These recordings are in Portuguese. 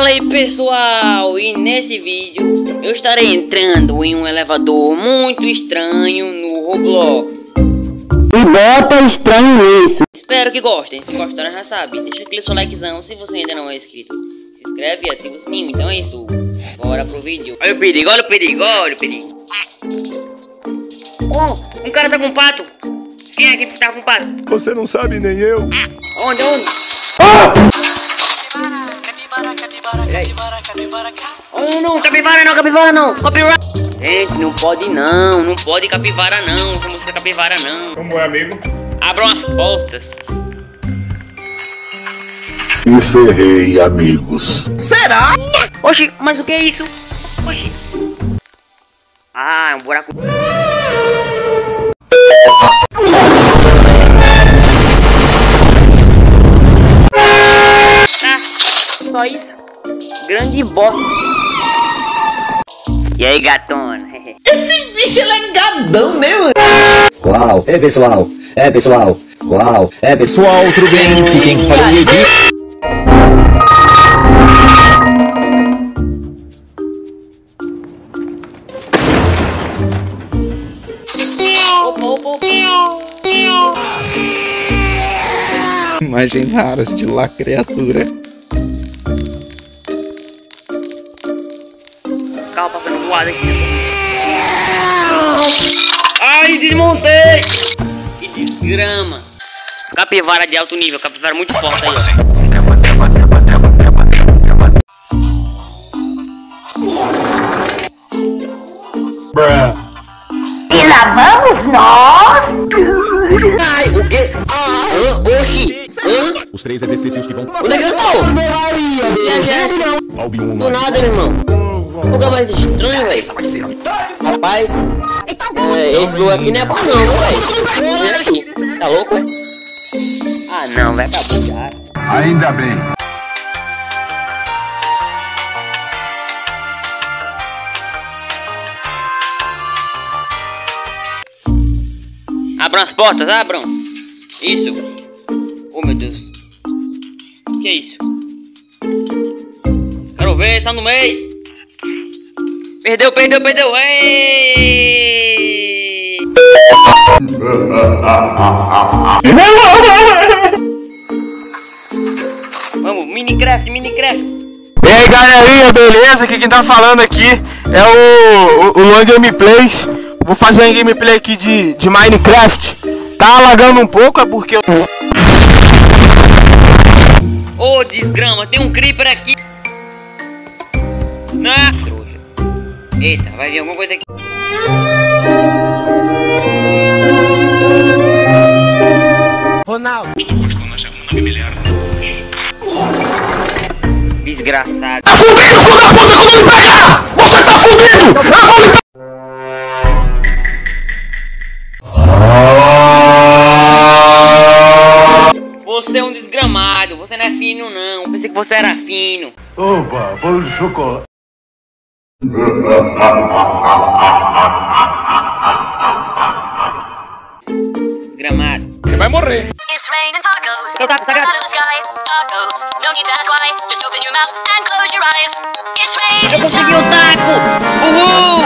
Fala aí, pessoal, e nesse vídeo eu estarei entrando em um elevador muito estranho no Roblox. E bota estranho isso. Espero que gostem, se gostaram já sabe, deixa aquele seu likezão se você ainda não é inscrito. Se inscreve e ativa o sininho, então é isso, bora pro vídeo. Olha o perigo, olha o perigo, olha o perigo. Oh, um cara tá com um pato. Quem é aqui que tá com um pato? Você não sabe nem eu. Onde, onde? Oh! Oh, não, capivara não, capivara não. Copyright. Gente, não pode não, não pode capivara não. Essa música é capivara não. Como é, amigo? Abram as portas. Me ferrei, amigos. Será? Oxi, mas o que é isso? Oxi. Ah, é um buraco. Só isso. Grande bosta. E aí, gatona? Esse bicho ele é gadão, né, mano? Uau, é pessoal, é pessoal. Uau, é pessoal, tudo bem? Que quem falou aqui? Imagens raras de lá, criatura. Passando voado aqui. Ai, desmontei! Que desgrama! Capivara de alto nível, capivara muito forte aí. E lá vamos nós! Ai, o quê? Oxi! Hã? Os três exercícios que vão. Onde é que eu tô? Do nada, irmão. O lugar mais estranho, velho. Rapaz, esse lugar aqui não é bom não, velho. Tá louco, velho? Ah não, vai pra bugar. Ainda bem. Abram as portas, abram. Isso. Oh meu Deus. Que é isso? Quero ver, está no meio. Perdeu, perdeu, perdeu. Ei! Vamos, Minecraft, Minecraft. E aí, galerinha, beleza? Aqui quem tá falando aqui é o Long Gameplays. Vou fazer um gameplay aqui de Minecraft. Tá alagando um pouco, é porque eu... Ô, desgrama, tem um creeper aqui. Não. Eita, vai vir alguma coisa aqui. Ronaldo. Estou gostando da segunda milhar de hoje. Desgraçado. Tá fudido, filho da puta, como me pegar? Você tá fudido! Eu vou me pegar! Você é um desgramado, você não é fino não. Eu pensei que você era fino. Opa, bolo de chocolate. Desgramado. Você vai morrer. Eu consegui o taco. Uhul.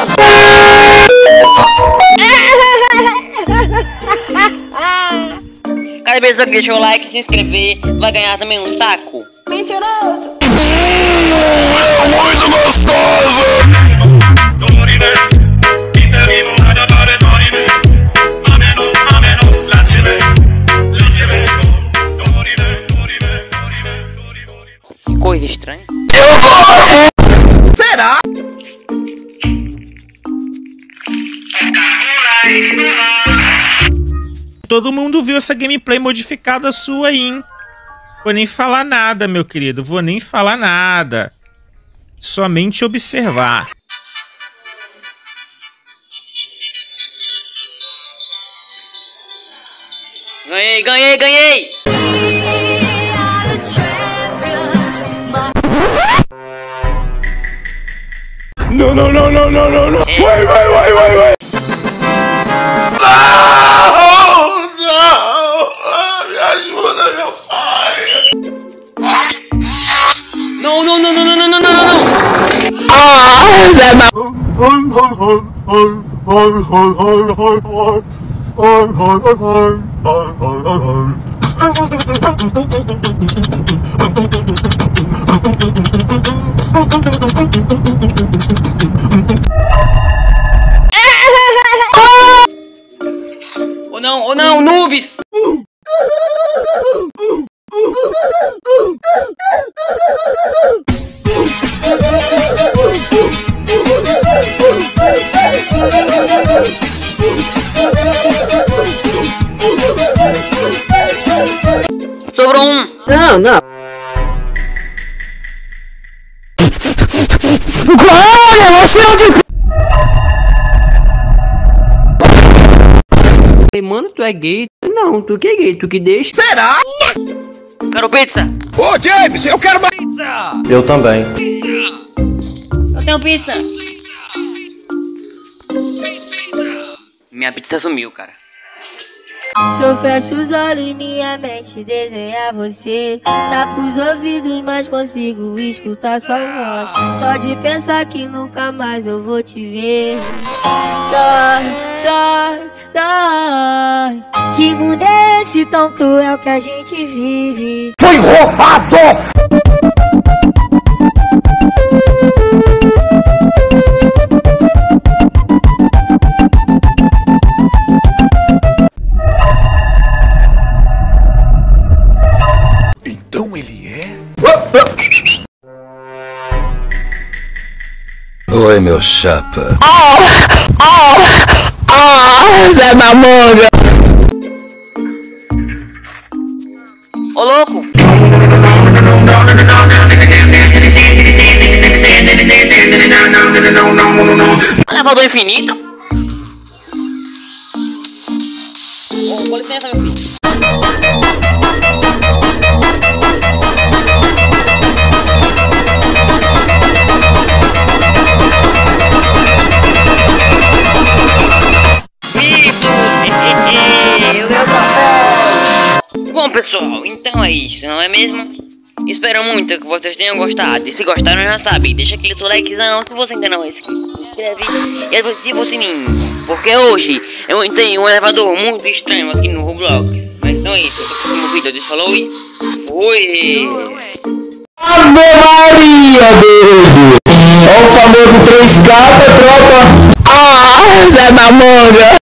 Cada pessoa que deixou o like e se inscrever vai ganhar também um taco. Mentiroso. Muito gostoso. Que coisa estranha. Será? Todo mundo viu essa gameplay modificada sua, hein? Vou nem falar nada, meu querido. Vou nem falar nada. Somente observar. Ganhei, ganhei, ganhei! Não, não, não, não, não, não, não! Vai, vai, vai, vai, vai! Não, não, não, não, não, não, não, quiser, mas... Ou não, nuvens! Sobrou um! Não, não! Olha, você é o... Mano, tu é gay? Não, tu que é gay, tu que deixa. Será? Quero pizza. Ô, James, eu quero uma pizza. Eu também. Eu tenho pizza. Minha pizza sumiu, cara. Se eu fecho os olhos, minha mente desenha você. Tapo os ouvidos, mas consigo escutar sua voz. Só de pensar que nunca mais eu vou te ver. Dói. Que mundo é esse tão cruel que a gente vive? Foi roubado! Então ele é? Oi, meu chapa. Zé Mamonga! Ô louco! Elevador infinito? Ô, com licença, meu filho. Bom, pessoal, então é isso, não é mesmo? Espero muito que vocês tenham gostado. E se gostaram, já sabe, deixa aquele seu likezão. Se você ainda não é inscrito, se inscreve e ativa o sininho. Porque hoje eu entrei em um elevador muito estranho aqui no Roblox. Mas então é isso, até o próximo vídeo. Deus falou e foi! Ave Maria, doido! Olha o famoso 3 gatas, tropa! Zé Mamonga!